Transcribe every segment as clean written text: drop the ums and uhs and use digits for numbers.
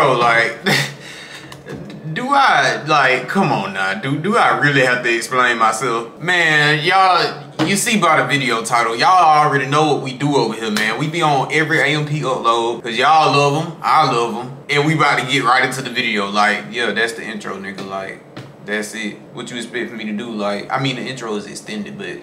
bro, like, come on now, do I really have to explain myself? Man, y'all, you see by the video title, y'all already know what we do over here, man. We be on every AMP upload, cause y'all love them, I love them, and we about to get right into the video. Like, yeah, that's the intro, nigga, like, that's it. What you expect for me to do? Like, I mean, the intro is extended, but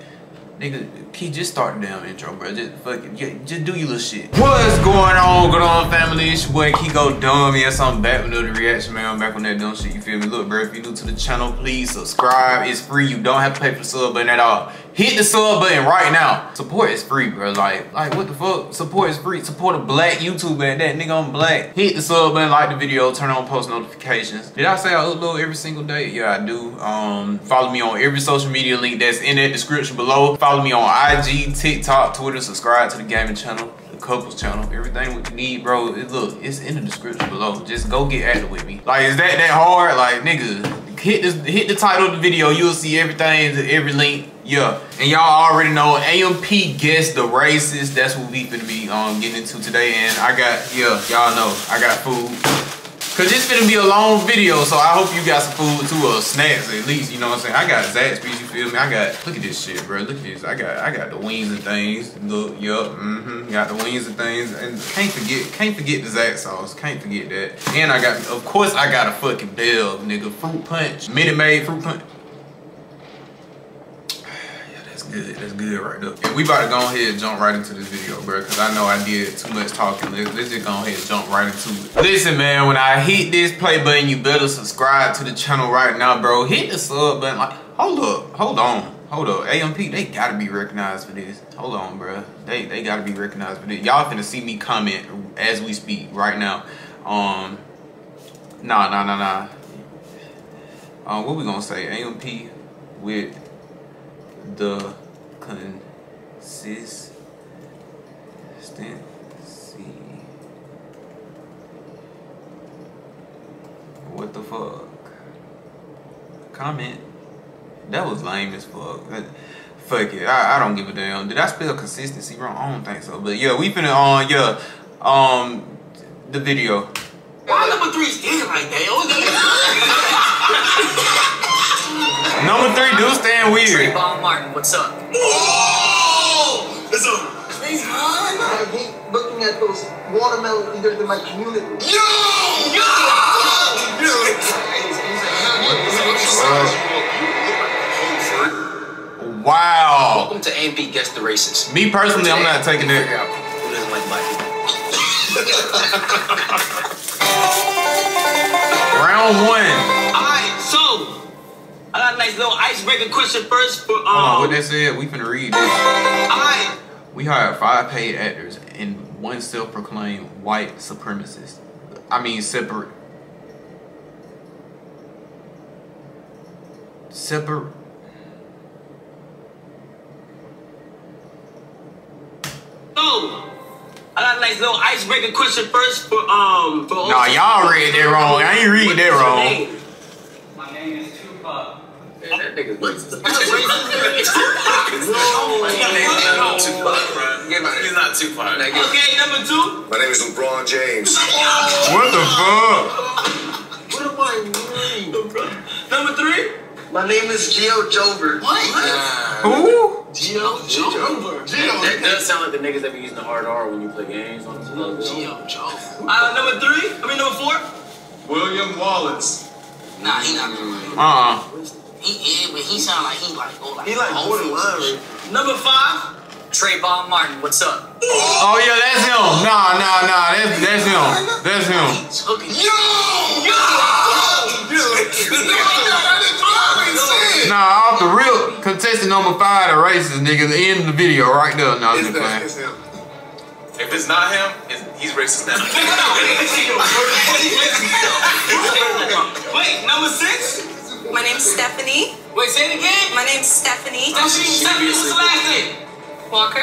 nigga, Key, just start the damn intro, bro. Just fucking, just do your little shit. What's going on, family? It's your boy KeeGoDumb. Yes, I'm back with another reaction, man. I'm back on that dumb shit, you feel me? Look, bro, if you're new to the channel, please subscribe. It's free. You don't have to pay for the sub button at all. Hit the sub button right now. Support is free, bro. Like what the fuck? Support is free. Support a black YouTuber at that. Nigga, I'm black. Hit the sub button, like the video, turn on post notifications. Did I say I upload every single day? Yeah, I do. Follow me on every social media link that's in that description below. Follow me on IG, TikTok, Twitter. Subscribe to the gaming channel, the couples channel, everything we need, bro. Look, it's in the description below. Just go get active with me. Like, is that hard? Like, nigga. Hit the title of the video. You'll see everything, every link. Yeah, and y'all already know AMP guess the racist. That's what we finna be getting into today. And I got, yeah, y'all know I got food, cause it's finna be a long video. So I hope you got some food too, or snacks at least. You know what I'm saying? I got Zaxby's. You feel me? I got, look at this shit, bro. Look at this. I got the wings and things. Look, yup, got the wings and things. And can't forget the Zax sauce. Can't forget that. And I got, of course, I got a fucking bell, nigga. Fruit punch, Minute Maid fruit punch. Good. That's good right there. And we about to go ahead and jump right into this video, bro, because I know I did too much talking. Let's just go ahead and jump right into it. Listen, man, when I hit this play button, you better subscribe to the channel right now, bro. Hit the sub button. Like, hold up. AMP, they gotta be recognized for this. Hold on, bro. They gotta be recognized for this. Y'all finna see me comment as we speak right now. What we gonna say? AMP with the consistency what the fuck comment that was lame as fuck. Fuck it, I don't give a damn. Did I spell consistency wrong? I don't think so, but yeah, we finna the video. Why number three's dead like that? Number three, do stand weird. Trayvon Martin, what's up? Whoa! What's up? Trayvon? I hate looking at those watermelon eaters in my community. Yo! Yo! Wow. Welcome to AMP Guess the Racist. Me personally, I'm not taking it. Who doesn't like black people? Round one. All right, so. I got a nice little icebreaker question first for what that said, we finna read this. Alright. We hired 5 paid actors and 1 self-proclaimed white supremacist. I mean separate. Oh, I got a nice little icebreaker question first for nah, y'all read that wrong. I ain't read that wrong. My name is that nigga's racist. He's not Tupac. Okay, number two. My name is LeBron James. What the fuck? What am I mean? Number three. My name is Gio Jover. What? Who? Gio Jover. That does sound like the niggas that be using the hard R when you play games on the club. Gio Jover. Number four. William Wallace. Nah, he not really. But he sound like he like holding love. Number 5, Trayvon Martin, what's up? Oh yeah, that's him. That's him. That's him. Yo! Off the real contestant number 5, the racist nigga, the end of the video right there. Nah, it's him. If it's not him, he's racist now. Wait, number 6. My name's Stephanie. Wait, say it again. My name's Stephanie. Stephanie, what's the last name? Walker.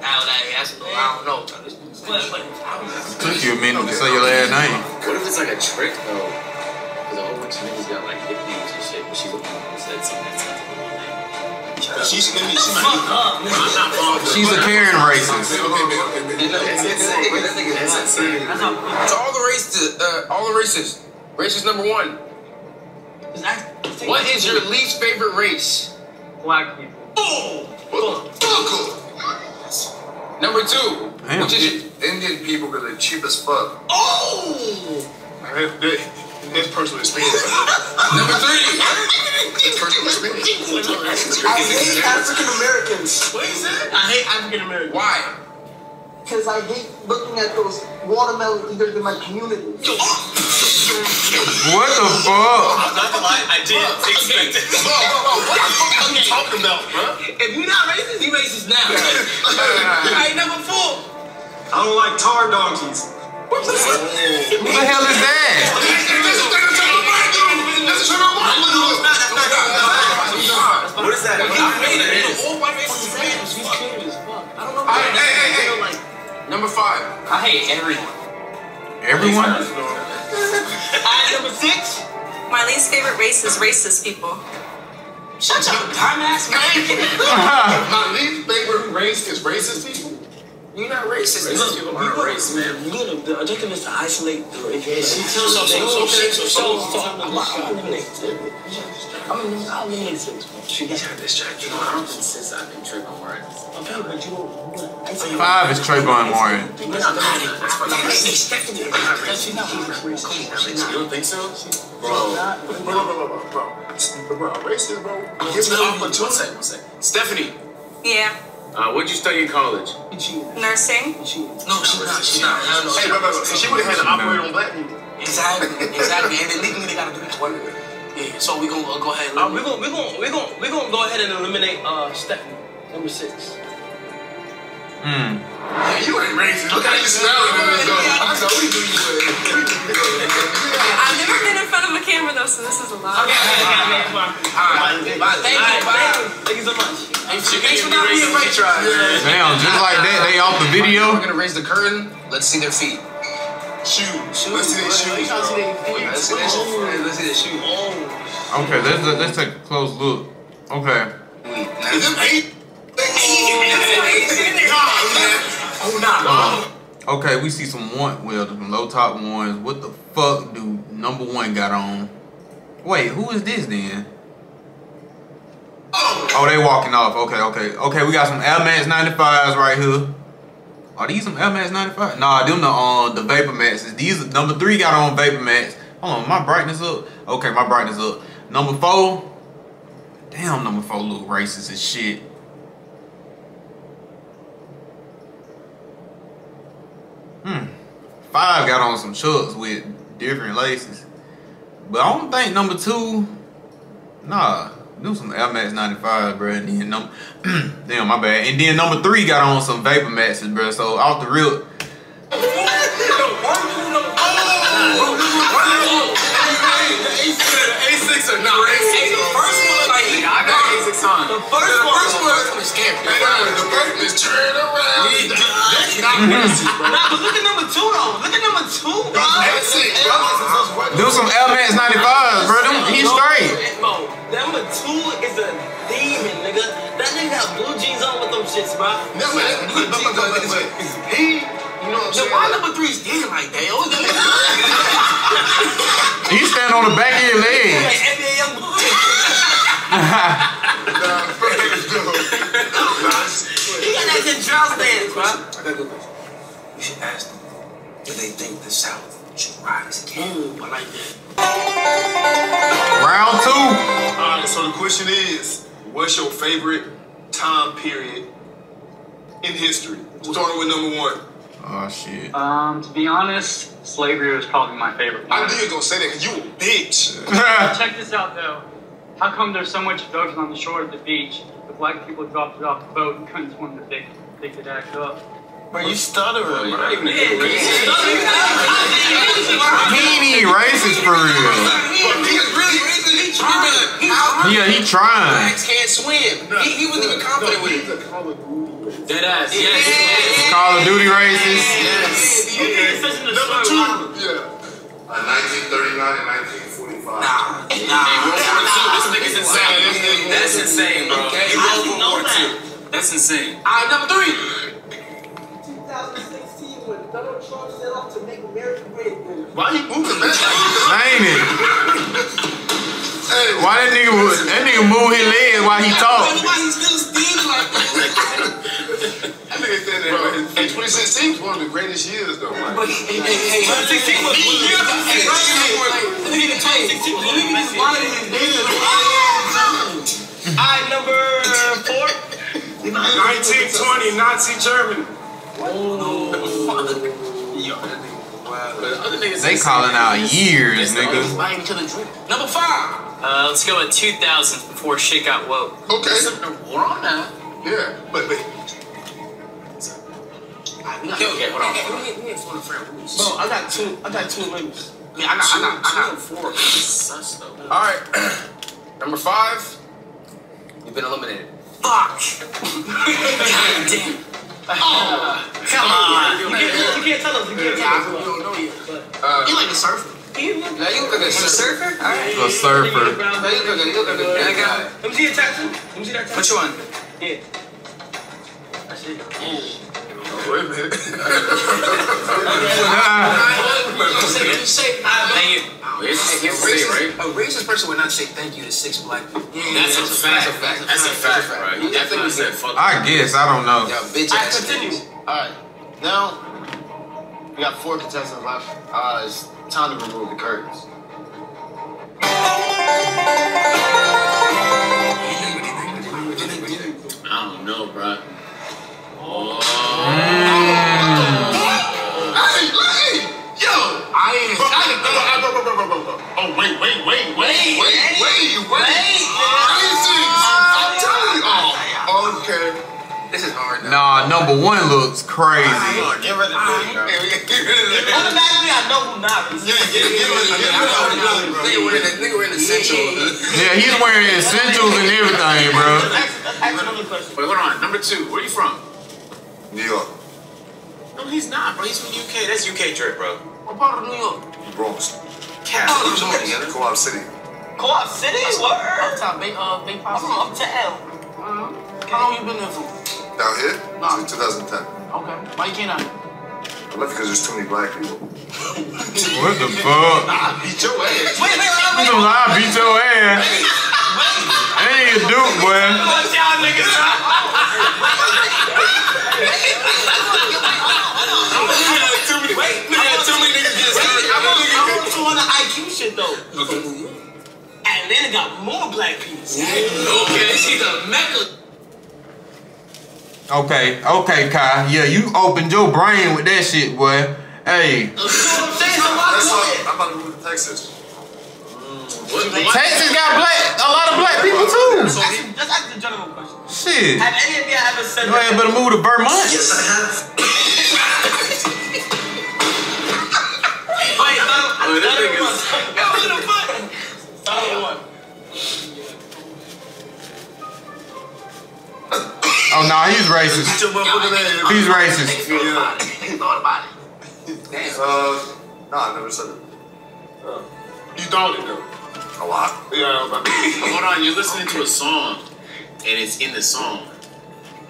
I don't know. It took you a minute to say your last name. What if it's like a trick though? Because a whole bunch of niggas got like nicknames and shit, but she looked at me and said something that sounds like a name. She's a Karen racist. To all the racists, race is number one. What is your least favorite race? Black people. Oh! Number two. Damn. Which is Indian people because they're cheap as fuck. Oh! It's personal experience. Number three. It's personal experience. I hate African Americans. What is that? I hate African Americans. Why? Because I hate looking at those watermelon eaters in my community. What the fuck? I'm not gonna lie, I didn't expect it. What the fuck are you talking about, bro? If you're not racist, you racist now. I ain't never fooled. I don't like tar donkeys. What the hell is that? What is that? Number five. I hate everyone. Everyone? Number six. My least favorite race is racist people. Shut your dumb ass, man. My least favorite race is racist people? You're not racist. Look, we were racist, man. Look, the objective is to isolate the race. Yeah, she tells us I'm eliminating. She got her distracted. You know, I don't think since I've been Trayvon Warren. Okay, but you don't. Five is Trayvon Warren. You don't think so? Bro. Racist, bro. Give me off on 2 seconds. 1 second. Stephanie. Yeah. What'd you study in college? Nursing. No, she's not. She's not. No. Hey, bro. She would have had to operate on black people. Exactly. And then legally they gotta do it twice. Yeah. So we gonna go ahead. And we gonna go ahead and eliminate Stephanie. Number six. Yeah, you ain't racist. Look how you smiling. I know we do you. I've never been in front of a camera though, so this is a lot. Okay. Bye. Thank you so much. Thanks for not being a race drive. Damn, just like that, they off the video. We're gonna raise the curtain. Let's see their feet. Shoes. Let's see their shoes. Let's see their shoes. Okay, let's take a close look. Okay. Is them eight? Okay, we see some low top ones. What the fuck do number one got on? Wait, who is this then? Oh, they walking off. Okay. We got some Air Max 95s right here. Are these some Air Max 95? Nah, them the Vapor Maxes. These number three got on Vapor Max. Hold on, my brightness up. Okay, my brightness up. Number four. Damn, number four look racist as shit. Five got on some chucks with different laces, but I don't think number two. Nah. Do some Air Max 95, bro. And then damn, my bad. And then number three got on some Vapor Maxes, bro. So off the rip. The A6 are not racist. The first one, like, I got A6 on. The first one is camping. The first one is turn around. That's not racist, bro. Nah, but look at number two, though. Look at number two, bro. A6, bro. Do some Air Max 95s, bro. He's straight. Number two is a demon, nigga. That nigga got blue jeans on with them shits, bro. He, you know what I'm saying? Why number three's dead like that? He stand on the back of your legs. NBA young boy. He got that control stance, bro. I gotta go back. You should ask them if they think the South should rise again. Ooh, I like that. Round two. Alright, so the question is, what's your favorite time period in history? Starting with number one. Oh shit. To be honest, slavery was probably my favorite one. I knew you were gonna say that, 'cause you a bitch. Check this out though. How come there's so much erosion on the shore of the beach? The black people dropped it off the boat and couldn't swim that they could act up. Bro, you stuttering, bro. You're not even racist. He ain't racist for real. He is really racist. He trying. Yeah, he trying. Blacks can't swim. He wasn't even confident with it. Dead ass. Yes. Call of Duty racist. Yes. Number two. Yeah. 1939 and 1945. Nah. This nigga's insane. That's insane, bro. That's insane. All right, number three. 2016, when Donald Trump set off to make America great again. Why you moving, man? Name it. Hey, why that nigga move his legs while he talk? Why he still standing like that? That nigga standing there. 2016 was one of the greatest years, though. But hey, 2016 was one of the greatest years. Alright, number four. 1920, Nazi Germany. Oh, fuck. Yo, that nigga. Wow. The other niggas they calling out years, nigga. Number five. Let's go with 2000 before shit got woke. Okay. War on that. Yeah, but. Okay, hold on. Bro, I got two labels. I got four. Sus though. All right. Number five. You've been eliminated. Fuck! God damn. Oh, come on. You can't tell us. You don't know yet. You like a surfer. Yeah, you look like a surfer? Alright. A surfer. Yeah, you look like a guy. Let me see your tattoo. Which one? Yeah. That's it. Wait a minute. Thank you. A racist person would not say thank you to 6 black people. That's a fact. That's a fact. You definitely said fuck. I guess. I don't know. Yeah, bitch. I continue. Alright. Now, we got 4 contestants left. It's time to remove the curtains. I don't know, bro. Oh. Oh, wait. I'm telling you. Oh, okay. This is hard now. Nah, number one looks crazy. Get rid of it. Automatically, I know who not is. Nigga wearing essentials. Yeah, he's wearing essentials and everything, bro. Ask another question. Wait, hold on. Number two, where are you from? New York. No, he's not, bro. He's from the UK. That's UK drip, bro. What part of New York? Bronx. Co-op City. Co-op City? What? Uptown, Bay Pops. I'm from Uptown. How long you been there for? Down here? No. Since 2010. Okay. Why you came out? I left because there's too many black people. What the fuck? Nah, I beat your ass. Wait. You know I beat your ass. That ain't a Duke, boy. Watch y'all niggas. Though. Okay. Atlanta got more black people. Okay, she's a mecca. Okay, Kai. Yeah, you opened your brain with that shit, boy. Hey. You know what I'm saying? I'm about to move to Texas. Texas got a lot of black people too. That's actually a general question. Shit. Have any of y'all ever said? You ain't better move to Vermont. Yes, I have. Oh, no, he's racist. He's racist. He thought about it. Damn. No, I never said it. You thought it, though. A lot. Yeah, hold on, you're listening to a song, and it's in the song.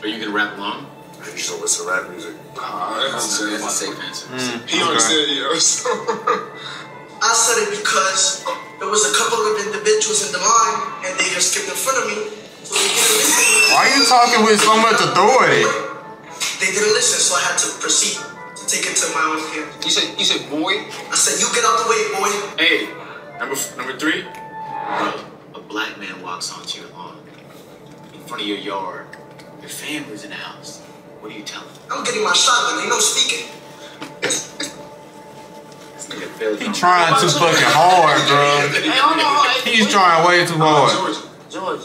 Are you going to rap along? I used to listen to rap music. That's a safe answer. He understood, I said it because there was a couple of individuals in the line and they just skipped in front of me. So they didn't listen. Why are you talking with so much authority? They didn't listen, so I had to proceed to take it to my own hand. You said boy? I said you get out the way, boy. Hey, number three. Bro, a black man walks onto your lawn. In front of your yard. Your family's in the house. What are you telling them? I'm getting my shotgun, ain't no speaking. He's trying too fucking hard, bro. Hey, hold on. He's trying way too hard. George,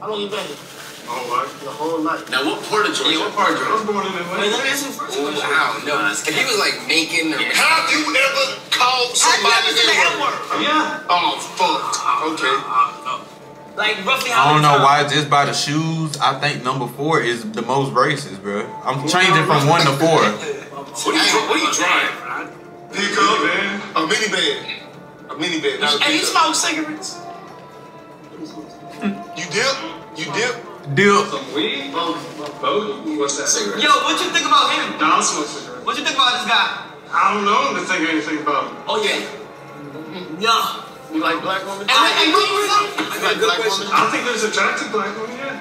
how long you been here? Your whole life. Now, what part of Georgia? Yeah, what part of Georgia? I was born in Atlanta. Wait, let me ask you first. Oh, wow, no. If he was like making the... Have you ever called somebody the N-word? Yeah. Oh, fuck. Okay. Like, roughly how I don't know why, just by the shoes, I think number 4 is the most racist, bro. I'm changing from 1 to 4. What are you driving? Man. A mini bag. And he smokes cigarettes. You dip? Deal. Some weed? Bodie? What's that cigarette? Yo, what you think about him? I don't smoke cigarettes. What you think about this guy? I don't know him to think anything about him. Oh, yeah. Yeah. You like black women? Hey, what you like? I got a black woman. I think there's attractive black women, yeah.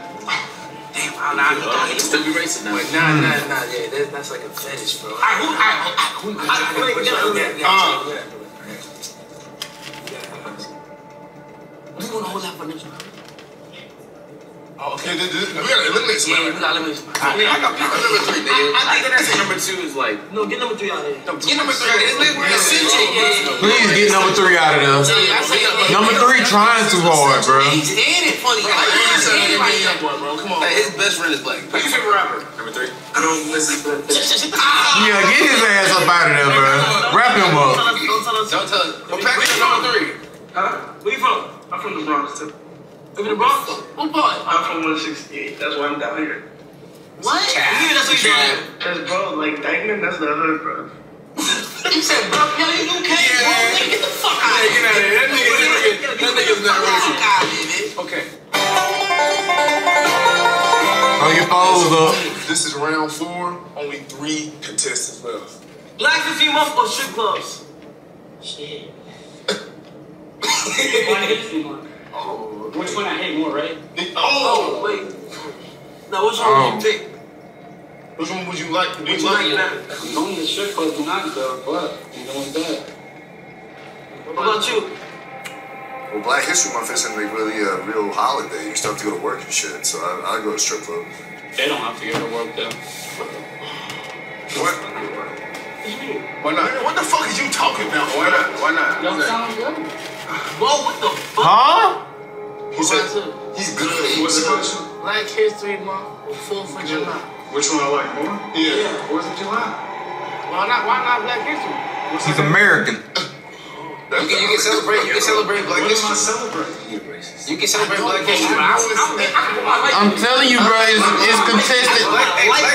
Damn, I'm not going to still be racist now. Nah, yeah, that's like a fetish, bro. I you want to hold that for next one? Oh, okay. We gotta eliminate some. Yeah, we gotta eliminate some. I got number three, nigga. I think that's number two is like. No, get number three out of there. Get number three. Please get number three out of there. Number three trying too hard, bro. He's in it, funny. Come on. His best friend is black. Who's your favorite rapper? Number three. I don't listen to yeah, get his ass up out of there, bro. Wrap him up. Don't tell us. What package number three? Huh? Where you from? I'm from the Bronx, too. Over the Bronx? What part? I'm from 168. That's why I'm down here. What? Yeah, that's what you're doing. That's bro, like Dykeman, that's the other bro. You said bro, yo, you okay? Yeah. Bro, nigga, get the fuck out of here. Get out of here. That nigga's not racist. Okay. Oh, your balls up. This is round four. Only three contestants left. Black 15-month or strip clubs? Shit. Oh, which one I hate more, right? Oh, wait. Now, which one would you pick? Which one would you like to be like now? Only the strip club do not go, but you don't die. What about you? Well, Black History Month isn't really a real holiday. You still have to go to work and shit, so I go to strip club. They don't have to go to work, though. What? Why not? What the fuck are you talking about? Why not? Why not? Don't sound good. Whoa, what the fuck? Huh? He said he's good. What's the question? Black History Month or 4th of July? Which one I like more? Yeah. 4th of July. Why not? Why not Black History? He's American. You can celebrate. You can celebrate Black History. What am I celebrating? You can celebrate Black History. I'm telling you, bro, it's contested. It's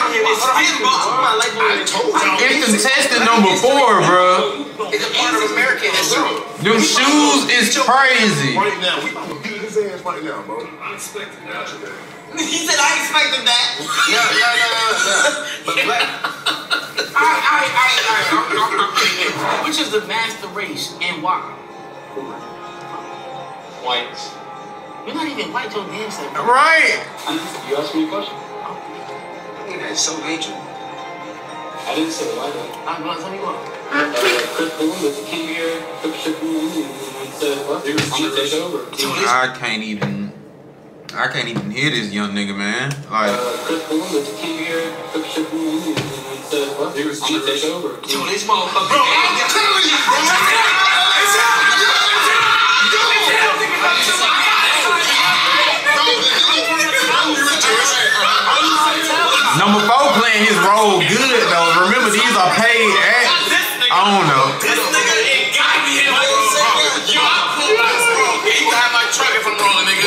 contested number four, bro. It's a part of American history. Them shoes is crazy. Right now, we about to beat his ass right now, bro. I expected that. He said, I expected that. No. But Black. I. Which is the master race and why? Whites. You're not even white, your damn self. Right! You asked me a question. I think that's so hateful. I didn't say white. I'm going to tell you what. Chris Columbus came here, took shit from India, and said, what? They were going to take over. I can't even hear this young nigga, man. Like, Chris Columbus came here, took shit from India, and said, what? They were going to take over. Dude, this motherfucker. Bro, I'm telling you, bro! Number four playing his role good though. Remember these are paid actors. I don't know. This nigga it got me in my truck. Yo, I pulled my truck. He got my truck if I'm wrong, nigga. He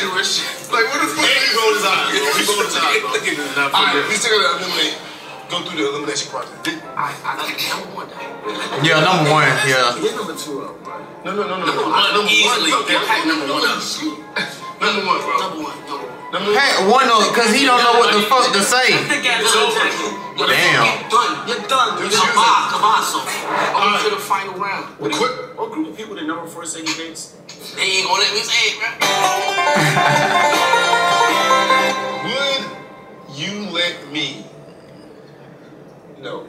Jewish. Like what the fuck? He goes out. Alright, he's gonna eliminate. Go through the elimination process. Yeah, number one. Yeah. Get number two up, bro. No. Number one. Easily. Pack number one up. Number one, bro. Number one. Pack one up, cause he don't know what the fuck to say. Damn. You're done. You're the mob. Come on, so. On to the final round. What group of people did number four say he hates? They ain't gonna let me say it, bro. Would you let me? No.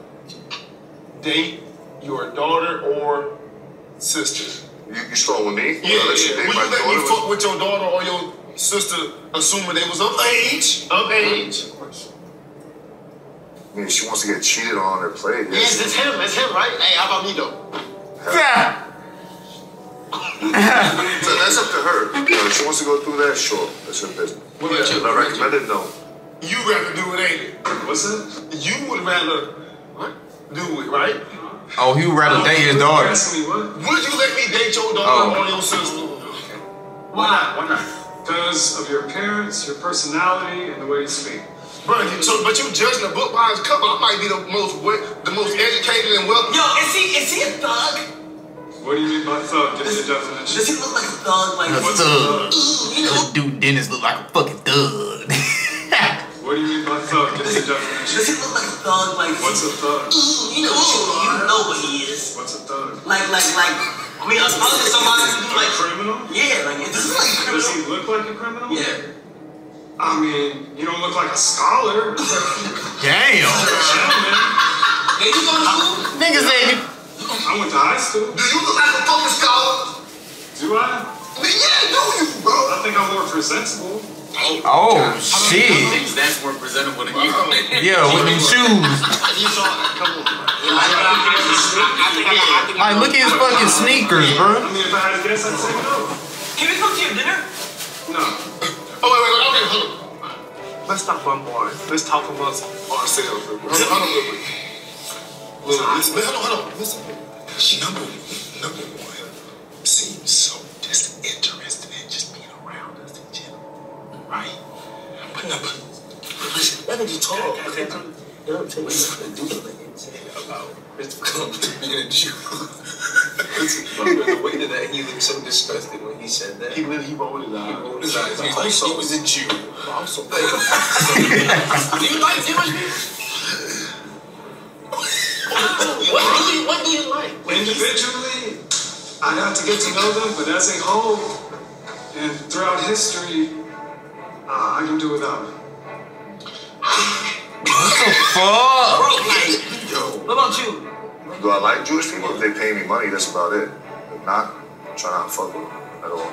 Date your daughter or sister. You strong with me? Yeah. Would you let me fuck with your daughter or your sister, assuming they was of age? Of age. Of course. I mean, she wants to get cheated on or played. Yes, it's him, right? Hey, how about me though? Yeah. So that's up to her. You know, if she wants to go through that, sure, that's her business. What about you? I recommend it, no. You rather do it, ain't it? What's it? You would rather what? Do it, right? Oh, he would rather date his daughter. Would you let me date your daughter or your sister? Okay. Why not? Because of your parents, your personality, and the way you speak. Bro, but you judging a book by its cover. I might be the most educated and wealthy. Yo, is he a thug? What do you mean by thug? Just adjusting the shit. Does he look like a thug? Like what's thug? You know? Dude Dennis look like a fucking thug. What do you mean by thug? Just adjusting the shit. Does he look like a thug? Like what's a thug? You know, you know what he is. What's a thug? Like. I mean, as long as somebody like a criminal? Yeah, like this is like criminal. Does he look like a criminal? Yeah. I mean, you don't look like a scholar. Damn. Did you go to school? Niggas ain't. I went to high school. Do you look like a fucking scholar? Do I? I mean, yeah, I know you, bro. I think I'm more presentable. Oh shit! I think that's more presentable than you. Yeah, with them shoes. Like, look at his fucking sneakers, bro. I mean, if I had to guess, I'd say no. Can we come to your dinner? No. Oh wait, okay. Let's talk about more. Let's talk about ourselves. Hold on. Listen. Number one seems so disinterested in just being around us. Right. But number. Listen, let me be tall. Don't tell me nothing to do about Mr. Clump being a Jew. The way that he looked so disgusted when he said that. He rolled his eyes. He was a Jew. Also, do you like Jewish people? What do you like? Individually, I got to get to know them, but as a whole, and throughout history, I can do without it. What the fuck? Bro, like, yo. What about you? Do I like Jewish people? If they pay me money, that's about it. If not, I'm trying not to fuck with them at all.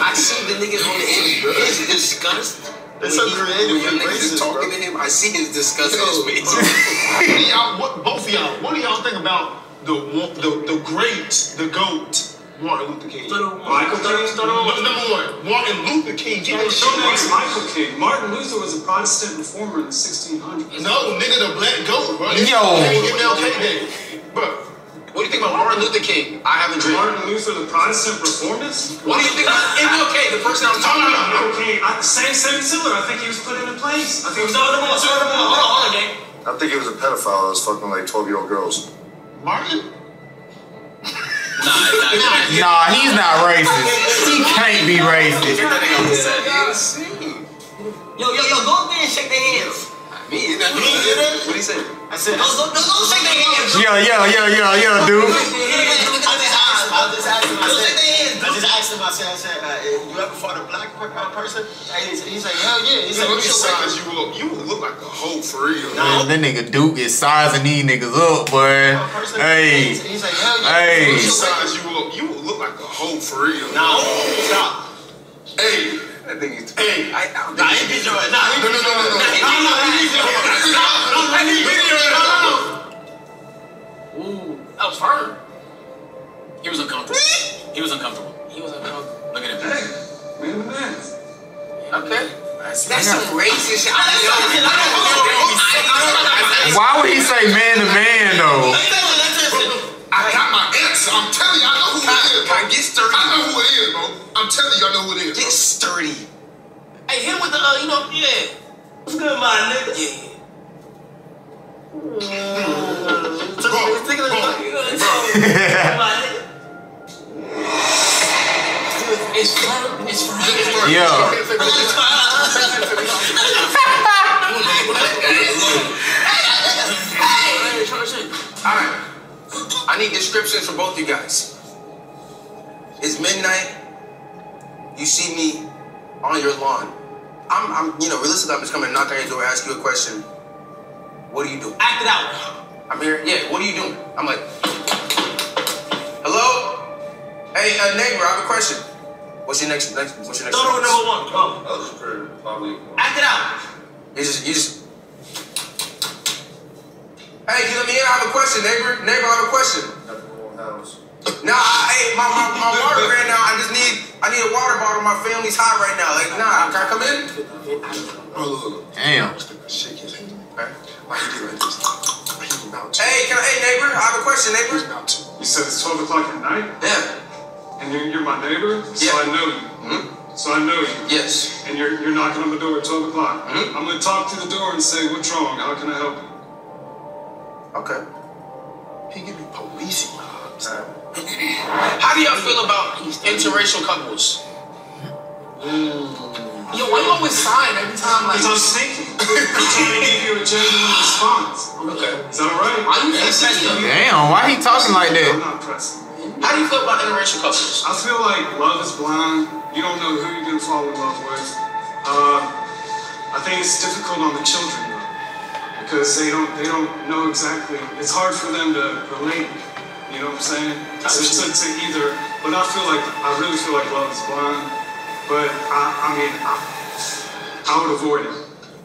I see the niggas on the end. His disgust. That's so creative. When niggas talking to him, I see his disgust in his face. Both of y'all, what do y'all think about the great, the GOAT? Martin Luther King. Number one, Martin Luther King. Yeah, Michael King. Martin Luther was a Protestant reformer in the 1600s. No, nigga, the black goat, bro. Yo. MLK Day. Bro, what do you think about Martin Luther King? I have a dream. Martin Luther, the Protestant reformist? What do you think about MLK, the person I'm talking about? Okay, same similar. I think he was put into place. I think he was I think he was a pedophile that was fucking like 12-year-old girls. Martin? Nah, he's not racist. He can't be racist. Yo, go up there and shake their hands. Me? What do you say? I said, go shake their hands. Yo, dude. I just asked him, you ever fought a black person? And he's like, hell yeah. He's like, let me say, because you look like a hoe for real. Man, that nigga Duke is sizing these niggas up, boy. Hey. He's like, hell yeah. Hey. You look like a hoe for real. No, stop. Hey. I think he's... Hey. Nah, he beat your ass. No. Ooh, that was hard. He was uncomfortable. Look at him. Hey, man, okay. That's some racist shit. Why would he say man to man though? I got my answer. I'm telling you, I know who it is. Bro. Get sturdy. I know who it is, bro. I'm telling you, I know who it is. Get sturdy. Hey, hit him with the, yeah. What's good, my nigga? Yeah. Bro. It's for yeah. Alright. I need descriptions for both you guys. It's midnight. You see me on your lawn. I'm realistically, I'm just coming to knock on your door, ask you a question. What do you do? Act it out. I'm here. Yeah, what are you doing? I'm like, hello? Hey, neighbor, I have a question. What's your next? Don't know one. Come. I was just probably. Act it out. You just. Hey, you let me in. I have a question, neighbor. I have a question. That's the whole house. Nah, my water ran out. I need a water bottle. My family's hot right now. Like, nah, can I come in? Damn. Why you do like this? Hey, neighbor, I have a question, neighbor. You said it's 12 o'clock at night. Yeah. And you're my neighbor, so yeah. I know you. Mm-hmm. So I know you. Yes. And you're knocking on the door at 12 o'clock. Mm-hmm. I'm going to talk through the door and say, what's wrong? How can I help you? Okay. He could be policing cops. How do y'all feel about interracial couples? Yo, why you always sign every time? Like, because I'm thinking. I'm trying to give you a genuine response. Okay. Is that alright? Why you pressing? Damn, why he talking like that? I'm not pressing. How do you feel about interracial couples? I feel like love is blind. You don't know who you're gonna fall in love with. I think it's difficult on the children though, because they don't know exactly. It's hard for them to relate. You know what I'm saying? To either. But I really feel like love is blind. But I mean, I would avoid it.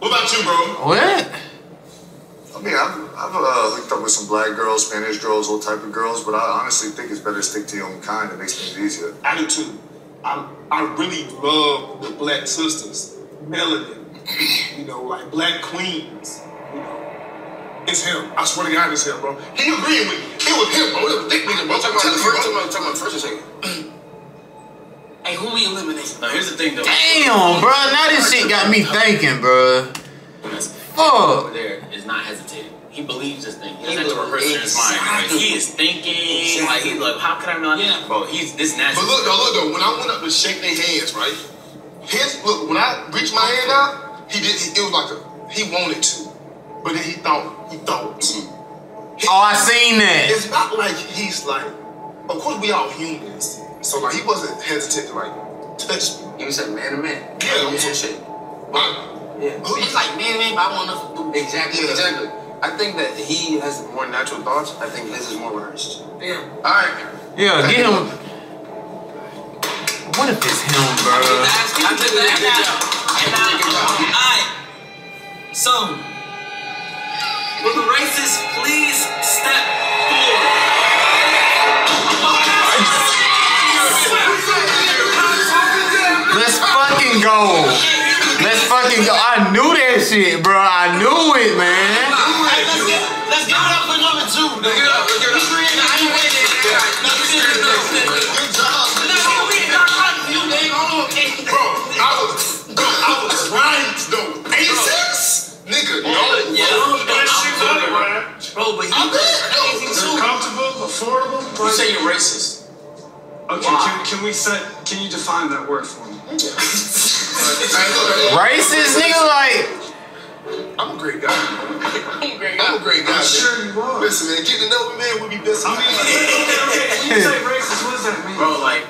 What about you, bro? What? I mean, I've linked up with some black girls, Spanish girls, all type of girls, but I honestly think it's better to stick to your own kind. It makes things easier. I do too. I really love the black sisters, Melody, you know, like black queens. You know, it's him. I swear to God, it's him, bro. He agreed with me. It was him, bro. It was thick nigga, bro. Talking about first and second. Hey, who we eliminating? No, here's the thing, though. Damn, bro. Now this shit got me thinking, bro. Fuck. Over there is not hesitating. He believes this thing. He doesn't have to rehearse it in his mind. Like, he is thinking. Like, he's like, how could I not? Yeah. Bro, he's this nasty. But look, though. When I went up to shake their hands, right? When I reached my hand out, it was like he wanted to. But then he thought. I seen that. It's not like he's like, of course we all humans. So like he wasn't hesitant to like touch me. He was like man to man. Yeah, like, man shit. Yeah. He's like man to man, but I want enough to do. Exactly, yeah. Exactly. I think that he has more natural thoughts. I think his is more rehearsed. Yeah. All right. Yeah, get him. What if it's him, bro? I did that. Alright. So, will the racists please step forward? Let's fucking go. I knew that shit, bro. I knew it, man. Let's give it up for number two. I was trying to do A6? Nigga, no. Bro, but he's comfortable, affordable. You say you're racist. Okay, can you define that word for me? Racist nigga, like I'm a great guy. I'm sure you are. Listen, man, getting to know me, man, would be best. I mean, when you say racist, what does that mean? Bro, like,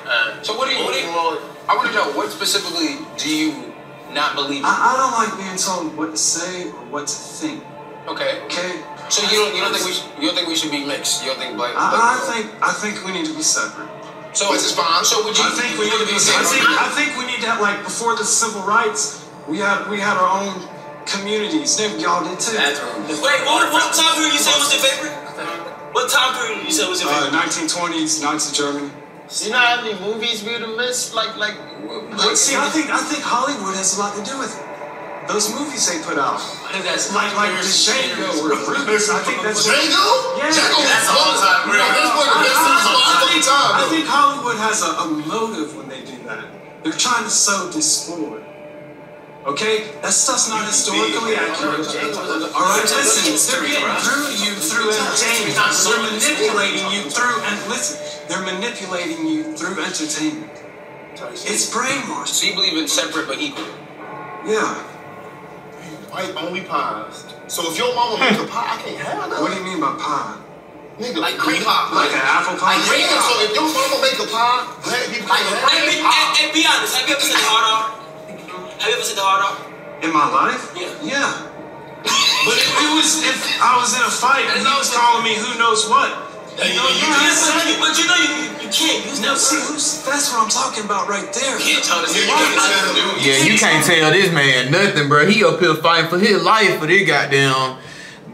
so what do you, I want to know what specifically do you not believe in? I don't like being told what to say or what to think. Okay. Okay. So you don't think we should be mixed? You don't think black? I think we need to be separate. So this is fine. So would you? I think we need to have, like, before the civil rights, we had our own communities. Y'all did too. Wait, what time period you said was your favorite? What time period you said was your favorite? 1920s, Nazi Germany. You know how many movies we would have missed? Like see, I think Hollywood has a lot to do with it. Those movies they put out. That's like Django. I think that's Django? Yeah. Django, that's all the time. I think Hollywood has a motive when they do that. They're trying to sow discord. Okay? That stuff's not historically accurate. Alright, listen, they're getting through to you through entertainment. They're manipulating you through, and listen, they're manipulating you through entertainment. It's brainwashed. So you believe in separate but equal? Yeah. White only pies. So if your mama makes a pie, I can't have that. What do you mean by pie? Nigga, like cream pie. Like an apple pie? Like cream pie. So if your mama make a pie, black people can't have that. And be honest, have you ever said the hard R? In my life? Yeah. Yeah. But if I was in a fight and he was calling me who knows what, you know, but you can't use that. See, that's what I'm talking about right there. You can't tell this man nothing, bro. He up here fighting for his life for this goddamn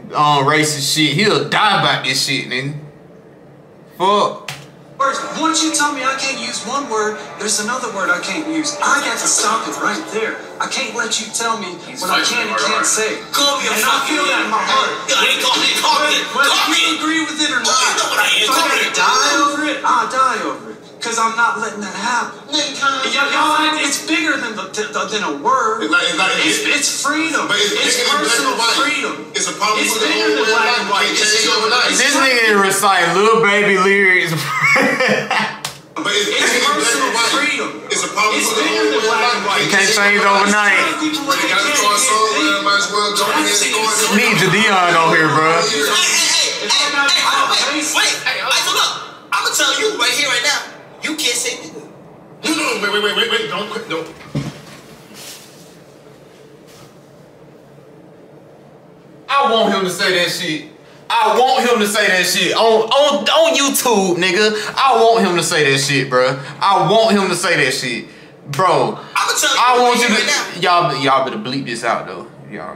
racist shit. He'll die about this shit, nigga. Fuck. Once you tell me I can't use one word, there's another word I can't use. I got to stop it right there. I can't let you tell me what I can and can't say. And I feel that in my heart. Whether you agree with it or not, if I gotta die over it, I'll die over it. Because I'm not letting that happen. It's bigger than a word. It's freedom. But it's personal freedom. It's a problem with the whole black and white. This nigga didn't recite Lil Baby lyrics. But it's personal freedom. It's a problem with the whole black and white. You can't change overnight. Need to Dion on here, bro. Wait, I'm gonna tell you right here, right now. You can't say nigga. No, wait. Don't quit. Don't. I want him to say that shit. I want him to say that shit on YouTube, nigga. I want him to say that shit, bro. I want him to say that shit, bro. I'm gonna tell you. I want you right now. Y'all better bleep this out though. Yeah.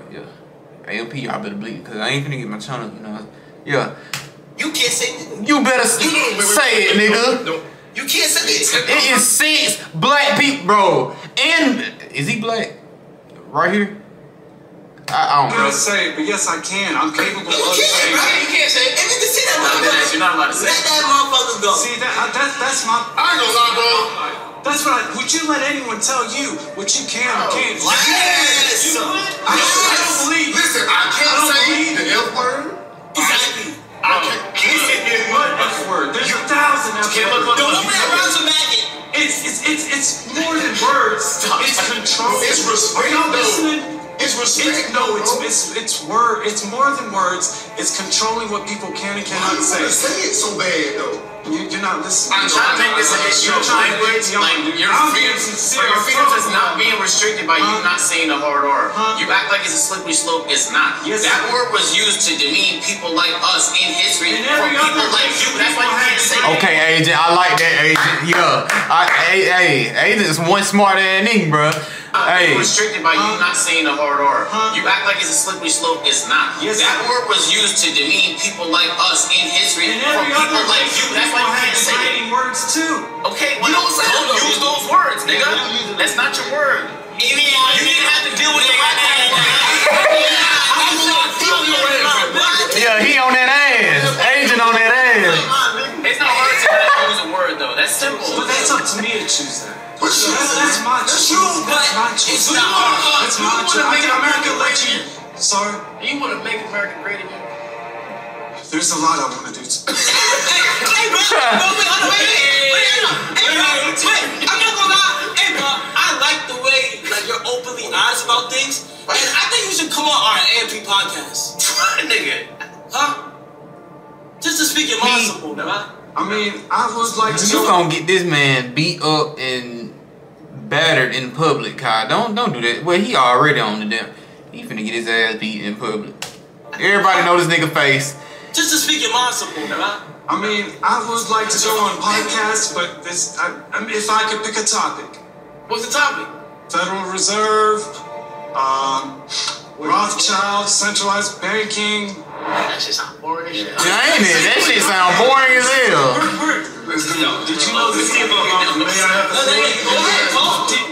AMP, y'all better bleep, cause I ain't gonna get my channel, you know. Yeah. You can't say nigga. You better say it, nigga. No. You can't say it. It is 6 black people, bro. And is he black? Right here? I don't know. You can't say it, but yes, I can. I'm capable of saying it. You can't say it. And you can see that motherfucker. You're not allowed to say it. Let that motherfucker go. See, that's my... I ain't gonna lie, bro. That's what would you let anyone tell you what you can or can't do? Yes! I don't believe. Listen, I can't say the F word. Exactly. I can't. What F word? There's 1,000 F words. Don't play around with Maggie. It's more than words. It's control. It's respect. Are y'all listening? It's respect. No, it's word. It's more than words. It's controlling what people can and cannot say. Why do you want to say it so bad though? You're not listening. I'm trying to make this an issue of language. Like, your freedom is not being restricted by you not saying a hard R. You act like it's a slippery slope. It's not. Yes, that word was used to demean people like us in history from people like you. That's why you can't say that. Okay, Agent. I like that, Agent. Yeah. Agent is one smart ass nigga, bro. Being restricted by you not saying a hard R. You act like it's a slippery slope. It's not. Yes, that word was used to demean people like us in history from people like you. That's why you can't say it. Words too. Okay, well, don't use those words, nigga. That's not your word. You didn't have to deal with it right now. Yeah, he on that ass. Agent on that ass. It's not hard to not use a word though. That's simple. But that's up to me to choose that. That's my choice. That's my choice. That's my choice. I think America let you. Sorry? You want to make America great again? There's a lot I want to do. Hey, bro. Wait. I'm not going to lie. Hey, bro. I like the way you're openly honest about things. And I think you should come on our AMP podcast. Nigga. Huh? Just to speak your mind simple, bro. I mean, I was like... You gonna get this man beat up and battered in public, Kai. Don't do that. Well, he already on the damn... He finna get his ass beat in public. Everybody know this nigga face. Just to speak your mind support, right? I mean, I would like to go on podcasts, but this... I mean, if I could pick a topic. What's the topic? Federal Reserve, Rothschild, centralized banking... That shit sound boring as shit. Yeah, ain't it? That shit sound boring as hell.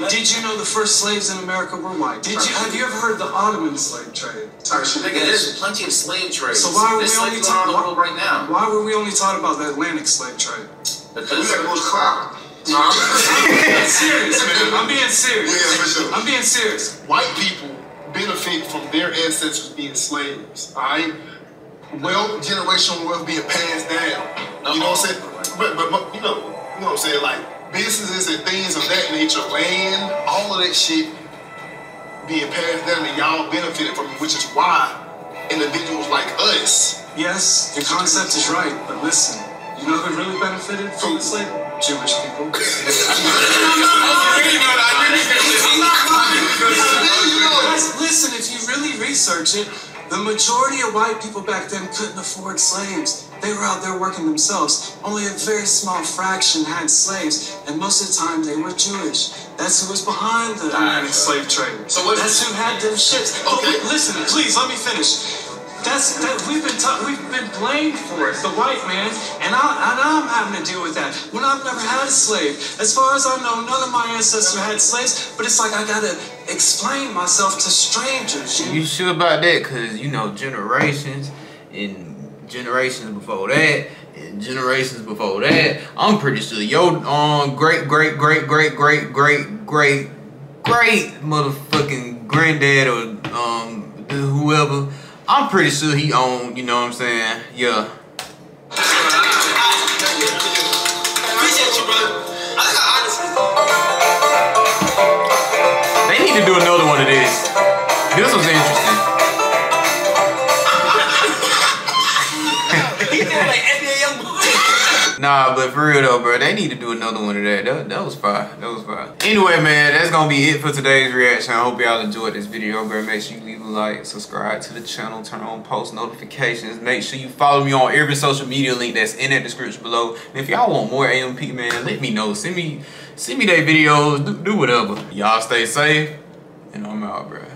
Did you know the first slaves in America were white? Have you ever heard the Ottoman slave trade? There's plenty of slave trades. So why were we only talking right now? Why were we only talking about the Atlantic slave trade? Because it was cloud. No, I'm serious, man. I'm being serious. Yeah, for sure. I'm being serious. White people benefit from their ancestors being slaves. All right. Wealth, generational wealth being passed down. You know what I'm saying? But you know what I'm saying? Like businesses and things of that nature, land, all of that shit being passed down, and y'all benefited from it, which is why individuals like us. Yes, your concept is right, but listen, you know who really benefited from this labor? Jewish people. Listen, if you really research it, the majority of white people back then couldn't afford slaves. They were out there working themselves. Only a very small fraction had slaves, and most of the time they were Jewish. That's who was behind the Atlantic slave trade. So that's who had them ships. Okay, listen, please let me finish. We've been blamed for it, the white man, and I'm having to deal with that when I've never had a slave. As far as I know, none of my ancestors had slaves, but it's like I gotta explain myself to strangers. You sure about that? Cause you know generations and generations before that, and generations before that. I'm pretty sure your great motherfucking granddad or whoever, I'm pretty sure he owned, you know what I'm saying? Yeah. Appreciate you, brother. They need to do another one of this. This was interesting. Nah, but for real though, bro, they need to do another one of that. That was fire. That was fire. Anyway, man, that's gonna be it for today's reaction. I hope y'all enjoyed this video, bro. Make sure you leave a like, subscribe to the channel, turn on post notifications. Make sure you follow me on every social media link that's in that description below. And if y'all want more AMP, man, let me know. Send me their videos. Do whatever. Y'all stay safe, and I'm out, bro.